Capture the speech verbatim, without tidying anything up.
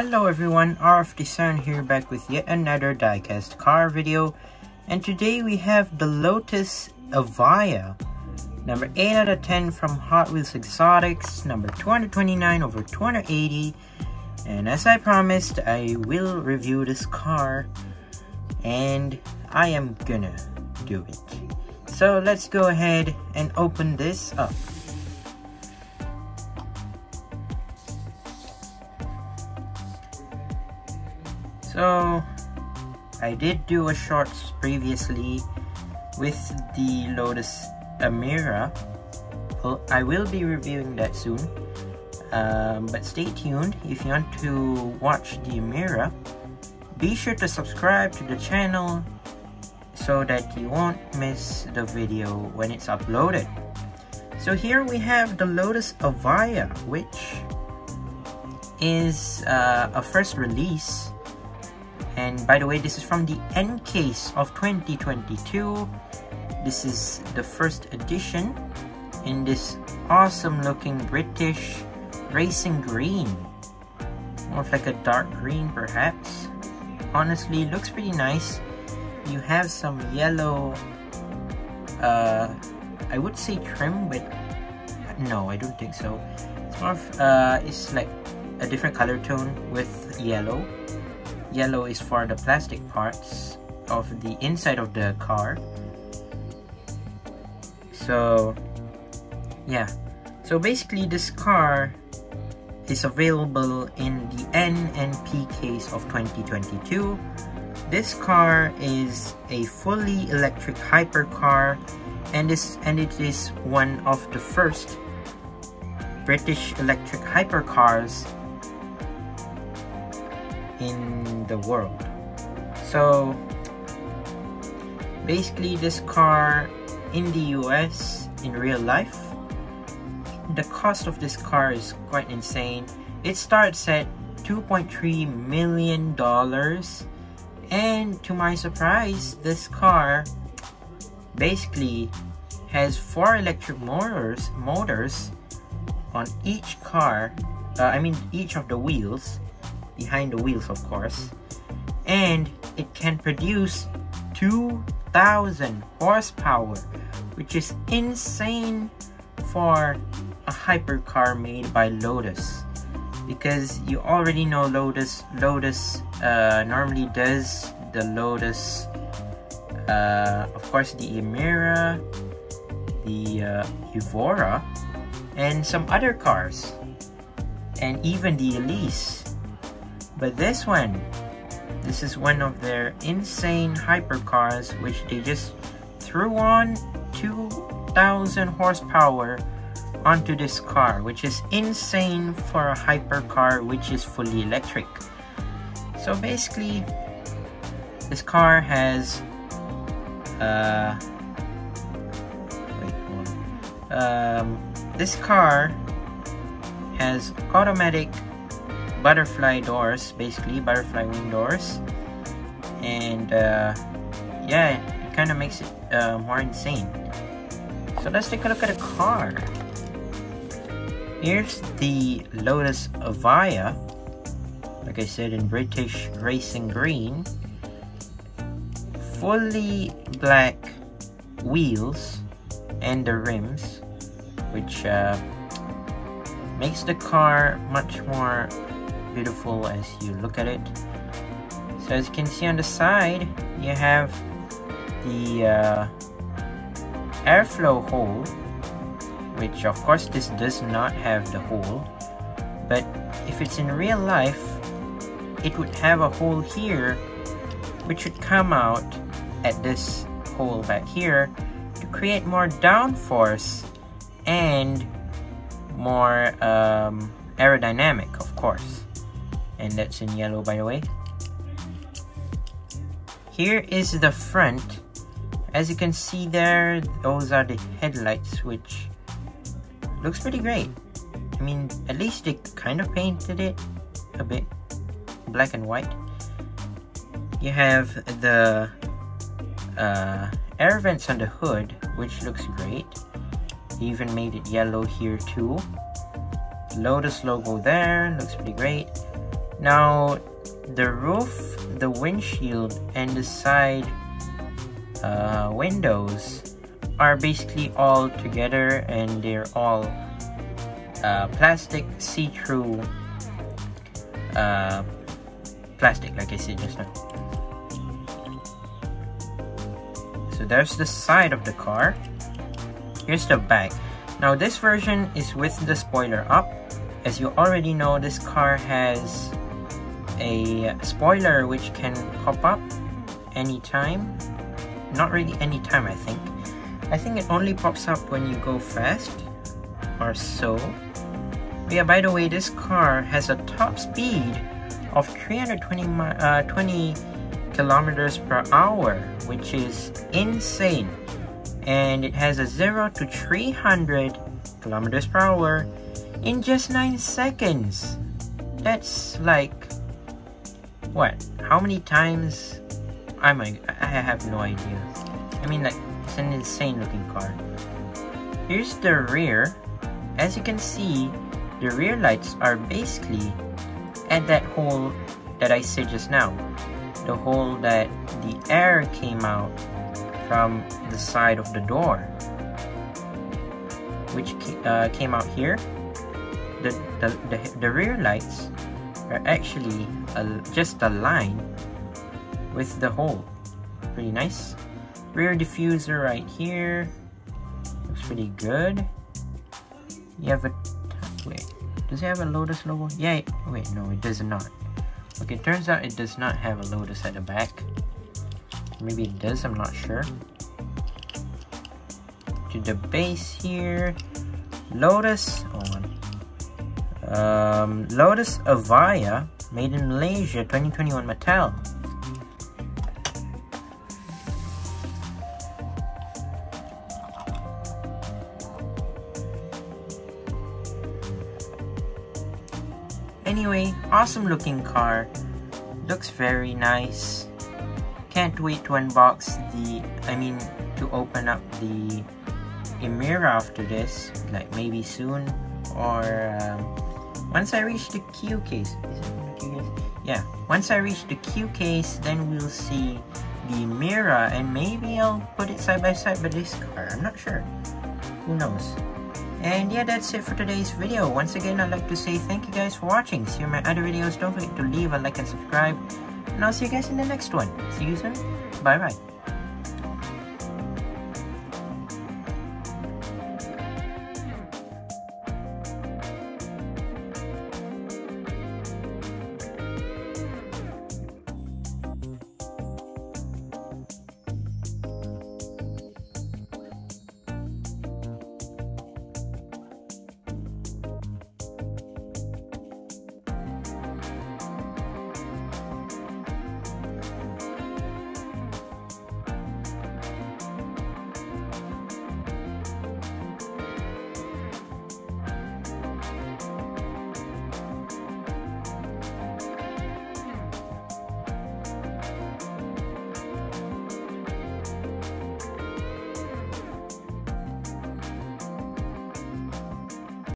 Hello everyone, R F D Cern here, back with yet another diecast car video, and today we have the Lotus Evija, number eight out of ten from Hot Wheels Exotics, number two twenty-nine over two eighty, and as I promised, I will review this car, and I am gonna do it. So let's go ahead and open this up. So, I did do a short previously with the Lotus Emira. Well, I will be reviewing that soon, um, but stay tuned. If you want to watch the Emira, be sure to subscribe to the channel so that you won't miss the video when it's uploaded. So here we have the Lotus Evija, which is uh, a first release. And by the way, this is from the end case of twenty twenty-two. This is the first edition in this awesome looking British racing green. More of like a dark green perhaps. Honestly, looks pretty nice. You have some yellow, uh, I would say trim, but no, I don't think so. It's more of, uh, it's like a different color tone with yellow. Yellow is for the plastic parts of the inside of the car. So yeah, so basically this car is available in the N and P case of twenty twenty-two. This car is a fully electric hypercar, and is and it is one of the first British electric hypercars in the world. So basically this car in the U S in real life, the cost of this car is quite insane. It starts at two point three million dollars, and to my surprise, this car basically has four electric motors motors on each car, uh, I mean each of the wheels, behind the wheels of course, and it can produce two thousand horsepower, which is insane for a hypercar made by Lotus, because you already know Lotus Lotus uh, normally does the Lotus, uh, of course the Emira, the uh, Evora, and some other cars, and even the Elise. But this one, this is one of their insane hypercars, which they just threw on two thousand horsepower onto this car, which is insane for a hypercar which is fully electric. So basically, this car has, uh, wait, hold on. Um, this car has automatic butterfly doors, basically butterfly wing doors, and uh, yeah, it kind of makes it uh, more insane. So let's take a look at the car. Here's the Lotus Evija, like I said, in British racing green, fully black wheels and the rims, which uh, makes the car much more beautiful as you look at it. So as you can see on the side, you have the uh, airflow hole, which of course this does not have the hole, but if it's in real life, it would have a hole here, which would come out at this hole back here to create more downforce and more um, aerodynamic, of course. And that's in yellow, by the way. Here is the front. As you can see there, those are the headlights, which looks pretty great. I mean, at least they kind of painted it a bit black and white. You have the uh, air vents on the hood, which looks great. They even made it yellow here too. Lotus logo there, looks pretty great. Now the roof, the windshield, and the side uh, windows are basically all together, and they're all uh, plastic, see-through uh, plastic, like I said just now. So there's the side of the car. Here's the back. Now this version is with the spoiler up. As you already know, this car has a spoiler which can pop up anytime. Not really anytime, I think. I think it only pops up when you go fast or so. Yeah, by the way, this car has a top speed of three hundred twenty kilometers per hour, which is insane. And it has a zero to three hundred kilometers per hour in just nine seconds. That's like, what, how many times? I might, I have no idea. I mean, like, it's an insane looking car. Here's the rear. As you can see, the rear lights are basically at that hole that I said just now. The hole that the air came out from the side of the door, which uh, came out here. The, the, the, the rear lights are actually a, just a line with the hole. Pretty nice. Rear diffuser right here. Looks pretty good. You have a... wait, does it have a Lotus logo? Yeah, it, wait, no, it does not. Okay, turns out it does not have a Lotus at the back. Maybe it does, I'm not sure. To the base here. Lotus, hold on. Um, Lotus Evija, made in Malaysia, twenty twenty-one Mattel. Anyway, awesome looking car. Looks very nice. Can't wait to unbox the, I mean, to open up the Emira after this. Like maybe soon, or... Um, Once I reach the Q case, is it Q case? Yeah, once I reach the Q case, then we'll see the mirror, and maybe I'll put it side by side by this car. I'm not sure. Who knows? And yeah, that's it for today's video. Once again, I'd like to say thank you guys for watching. See my other videos. Don't forget to leave a like and subscribe. And I'll see you guys in the next one. See you soon. Bye bye.